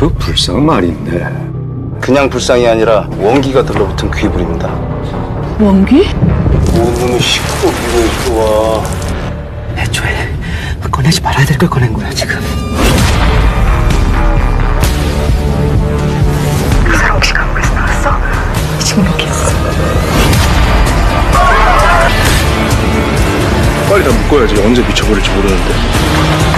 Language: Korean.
그 불상 말인데. 그냥 불상이 아니라 원기가 들러붙은 귀불입니다. 원기? 뭔놈이 식구 위로 들어와. 애초에 꺼내지 말아야 될 걸 꺼낸 거야, 지금. 그 사람 혹시 감옥에서 나왔어? 지금 여기 있어. 빨리 다 묶어야지. 언제 미쳐버릴지 모르는데.